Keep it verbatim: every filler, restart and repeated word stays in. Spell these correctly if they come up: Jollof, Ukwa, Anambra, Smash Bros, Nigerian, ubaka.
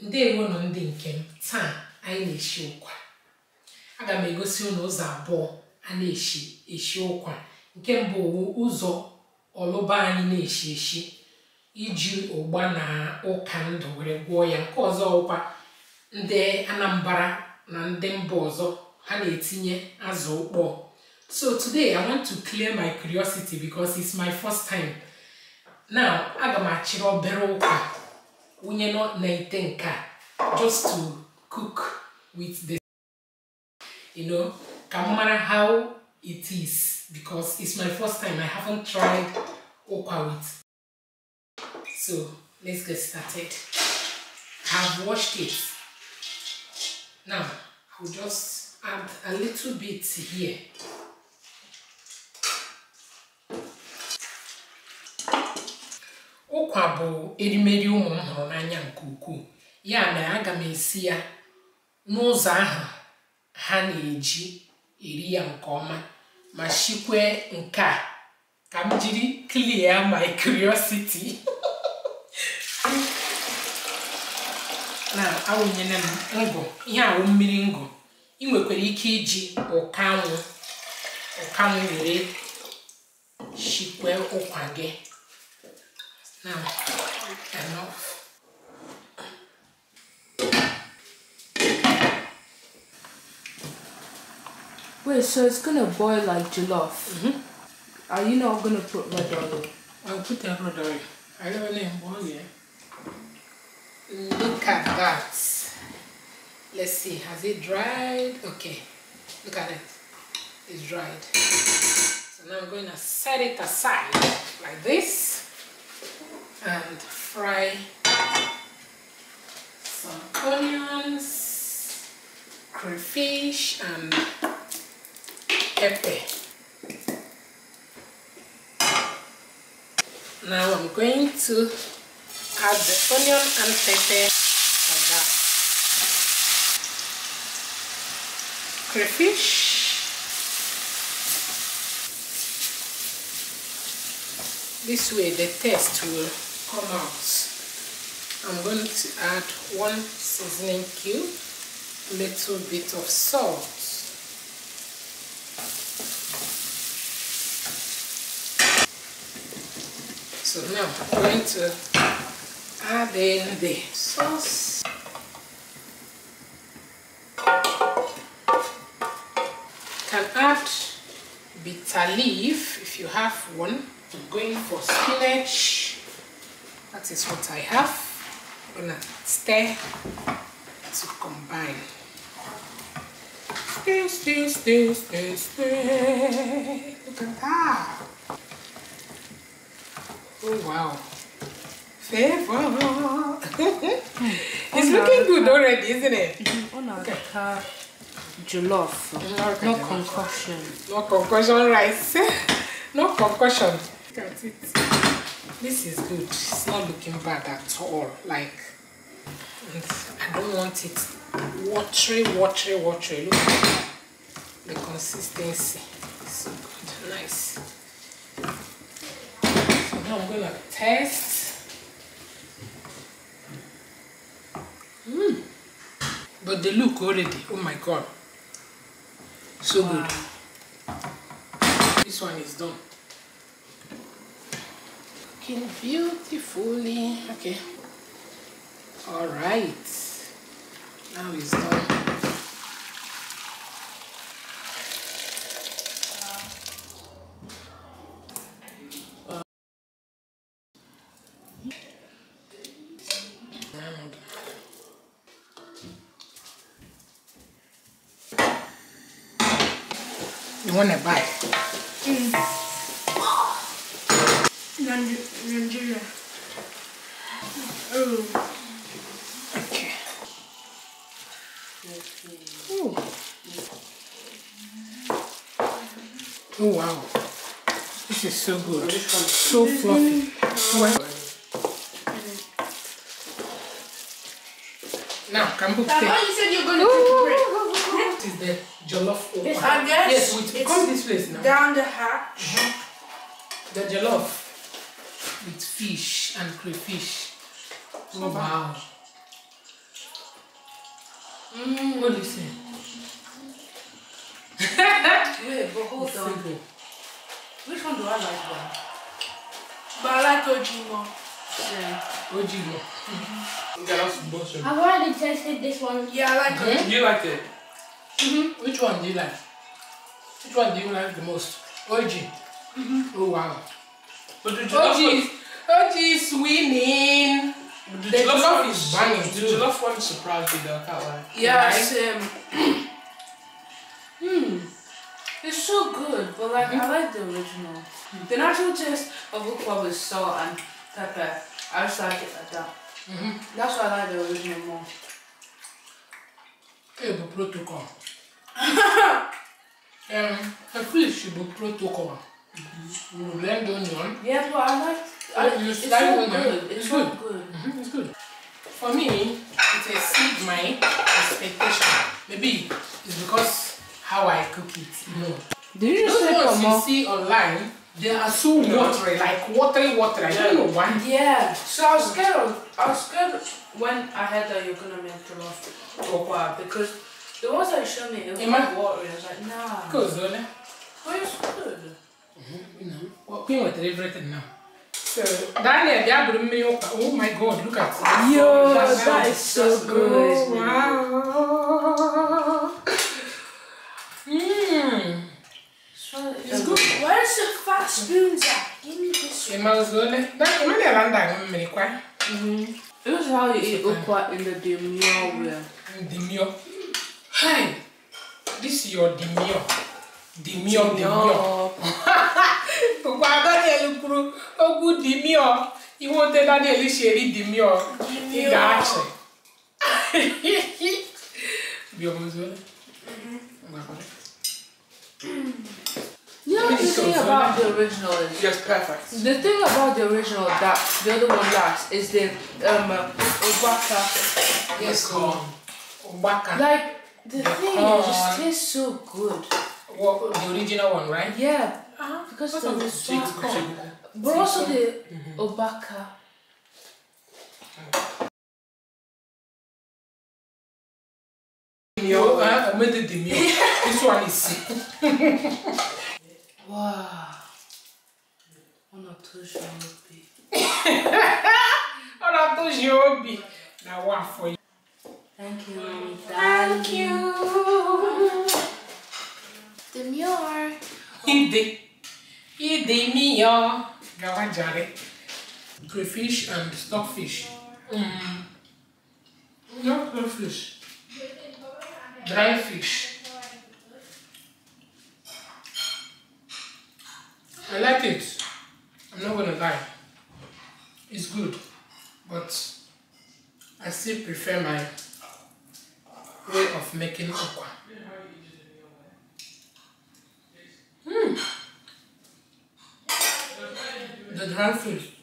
Ndewo no ndị nke m taa anyị na-eshi ụkwa. Aga m egosi unu ụzọ abụọ a na-eshi eshi ụkwa. Nke mbụ ụzọ ọlụba anyị na-eshi eshi iji ụgba na ụka ndụ were gwọọ ya. Nke ọzọ ụkwa ndị Anambra na ndị mba ọzọ ha na-etinye azụ ụkpọ. So today I want to clear my curiosity because it's my first time. Now aga m achịrị obere ụkwa. Unye no naitenka, just to cook with this, you know, no matter how it is, because it's my first time, I haven't tried ukwa with. So let's get started. I've washed it. Now I'll just add a little bit here. Ukwa bụ erimeri ụmụ m hụrụ n'anya nke ukwuu. Ya na aga m esi ya n'ụzọ ahụ ha na-eji eri ya nke ọma ma shikwe nke a ka m jiri clear my curiosity. Na awụnyere m ngụ ihe awụ mmiri ngụ. Ị nwekwara ike iji ụka anwụ ụka anwụ were shikwe ukwa gị. Now, enough. Wait, so it's gonna boil like jollof? Mm-hmm. Are you not gonna put red oil? I'll put the red oil. I don't know boil yet. Look at that. Let's see, has it dried? Okay, look at it. It's dried. So now I'm gonna set it aside like this. And fry some onions, crayfish, and pepper. Now I'm going to add the onion and pepper like that. Crayfish. This way the taste will come out. I'm going to add one seasoning cube, a little bit of salt. So now I'm going to add in the sauce. You can add bitter leaf if you have one. I'm going for spinach. That is what I have. I'm gonna stir to combine. Stir, stir, stir, stir, stir. Look at that. Oh wow. It's looking good already, isn't it? Okay. Jollof. No concussion. No concussion rice. No concussion. Look at it. This is good. It's not looking bad at all. Like, I don't want it watery, watery, watery. Look at that. The consistency. It's so good. Nice. So now I'm going to taste. Mm. But the look already. Oh my God. So wow. Good. This one is done. Looking beautifully. Okay. All right. Now it's done. Now I'm done. You want a bite? Mm. Nigeria. Oh. Okay. Ooh. Oh wow. This is so good. So fluffy. Mm-hmm. Now, come cook. Papa, you said you're going to cook. This is the jollof. Over. Yes, we come this place now. Down the hatch. Mm-hmm. The jollof. With fish and crayfish. Oh, wow. Mm. What do you say? Wait, but hold on. Which one do I like then? But I like Ojimo. Yeah. Ojimo. Mm-hmm. Okay, that's bullshit. I've already tested this one. Yeah, I like mm-hmm. it. You like it? Mm-hmm. Which one do you like? Which one do you like the most? Oji. Mm-hmm. Oh wow. But the Jollof Oji is winning. But the Jollof is banging too. The Jollof one surprised me though, I can't lie. Yeah, same. Hmm. It's so good, but like mm-hmm. I like the original. Mm-hmm. The natural taste of Ukwa with salt and pepper. I just like it like that. Mm-hmm. That's why I like the original more. Hey, but protocol. Um, the fish should be protocol. Mm-hmm. You blend the onion. Yeah, but I like. I, I, it's, it's so good. good. It's, it's good. good. Mm-hmm. It's good. For me, it exceeds my expectation. Maybe it's because how I cook it. No. Do you just say those ones you see online? They are so watery, like watery, watery. I don't know why. Yeah. So I was scared. Of, I was scared when I heard that you're gonna make jollof ukwa because the ones that you showed me, it was like watery. I was like, nah. Cause don't. But it's good. You know, what queen with everything now. So Daniel, they are doing me. Oh my God, look at that. Yo, that's that is so good. Wow. Mmm. It's good. Where's the fat spoons at? Give me this one. It was good. That you made a land that made quite. Mhm. It was how you eat ukwa in the demure way. Demure. Hey, this is your demure. Demure, demure. Oh, good demure. You want to that little sherry demure. It actually. You want to? You know what the thing about the original is? Yes, perfect. The thing about the original that the other one lacks is the um ubaka. Yes, ubaka. Like the thing just tastes so good. Well, the original one, right? Yeah. Uh-huh. Because of the ubaka, but also the mm-hmm. ubaka. Demure, I made the demure. This one is. Wow. On a touche obi. On a touche obi. Now one for you. Thank you, mommy. Thank you. Demure. Ide. Ide mio. Gawajare. Crayfish and stockfish. Mm. Not crayfish. Dry fish. I like it. I'm not gonna lie. It's good, but I still prefer my way of making ukwa. Mm. The dry fish.